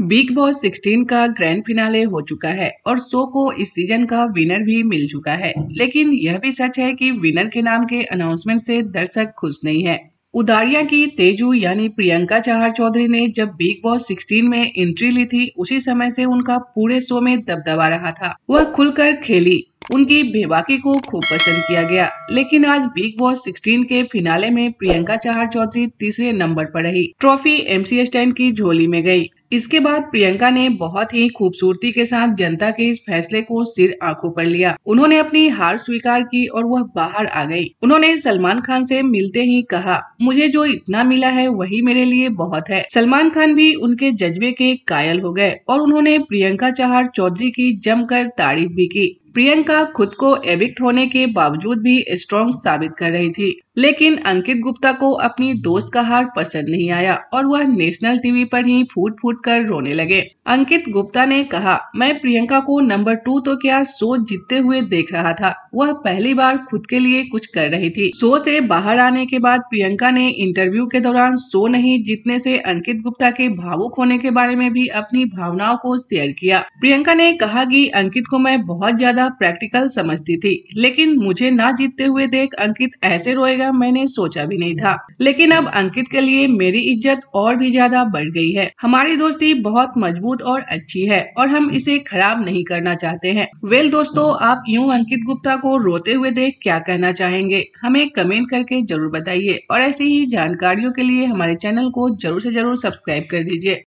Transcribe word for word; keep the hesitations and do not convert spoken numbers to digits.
Big boss सोलह का grand finale हो चुका है और शो को इस सीजन का विनर भी मिल चुका है, लेकिन यह भी सच है कि विनर के नाम के अनाउंसमेंट से दर्शक खुश नहीं है। उदारिया की तेजू यानी प्रियंका चाहर चौधरी ने जब बिग बॉस सोलह में एंट्री ली थी, उसी समय से उनका पूरे शो में दबदबा रहा था। वह खुलकर खेली, उनकी बेबाकी को खूब पसंद किया गया। लेकिन आज बिग बॉस सोलह के फिनाले में प्रियंका चाहर चौधरी तीसरे नंबर पर रही, ट्रॉफी एमसी स्टैन की झोली में गई। इसके बाद प्रियंका ने बहुत ही खूबसूरती के साथ जनता के इस फैसले को सिर आंखों पर लिया। उन्होंने अपनी हार स्वीकार की और वह बाहर आ गई। उन्होंने सलमान खान से मिलते ही कहा, मुझे जो इतना मिला है वही मेरे लिए बहुत है। सलमान खान भी उनके जज्बे के कायल हो गए और उन्होंने प्रियंका चाहर चौधरी की जमकर तारीफ भी की। प्रियंका खुद को एविक्ट होने के बावजूद भी स्ट्रॉन्ग साबित कर रही थी, लेकिन अंकित गुप्ता को अपनी दोस्त का हार पसंद नहीं आया और वह नेशनल टीवी पर ही फूट फूट कर रोने लगे। अंकित गुप्ता ने कहा, मैं प्रियंका को नंबर टू तो क्या शो जीतते हुए देख रहा था, वह पहली बार खुद के लिए कुछ कर रही थी। शो से बाहर आने के बाद प्रियंका ने इंटरव्यू के दौरान शो नहीं जीतने से अंकित गुप्ता के भावुक होने के बारे में भी अपनी भावनाओं को शेयर किया। प्रियंका ने कहा कि अंकित को मैं बहुत ज्यादा प्रैक्टिकल समझती थी, लेकिन मुझे ना जीतते हुए देख अंकित ऐसे रोएगा मैंने सोचा भी नहीं था, लेकिन अब अंकित के लिए मेरी इज्जत और भी ज्यादा बढ़ गई है। हमारी दोस्ती बहुत मजबूत और अच्छी है और हम इसे खराब नहीं करना चाहते हैं। वेल दोस्तों, आप यूं अंकित गुप्ता को रोते हुए देख क्या कहना चाहेंगे, हमें कमेंट करके जरूर बताइए और ऐसी ही जानकारियों के लिए हमारे चैनल को जरूर से जरूर सब्सक्राइब कर दीजिए।